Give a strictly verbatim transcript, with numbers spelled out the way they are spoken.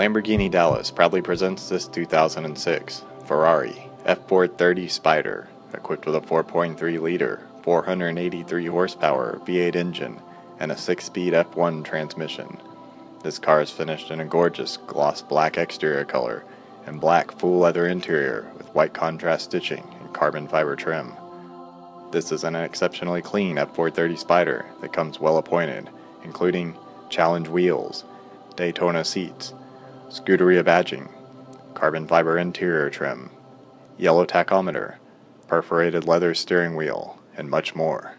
Lamborghini Dallas proudly presents this two thousand six Ferrari F four thirty Spider, equipped with a four point three liter, four hundred eighty-three horsepower V eight engine and a six-speed F one transmission. This car is finished in a gorgeous gloss black exterior color and black full leather interior with white contrast stitching and carbon fiber trim. This is an exceptionally clean F four thirty Spider that comes well appointed, including challenge wheels, Daytona seats, Scuderia badging, carbon fiber interior trim, yellow tachometer, perforated leather steering wheel, and much more.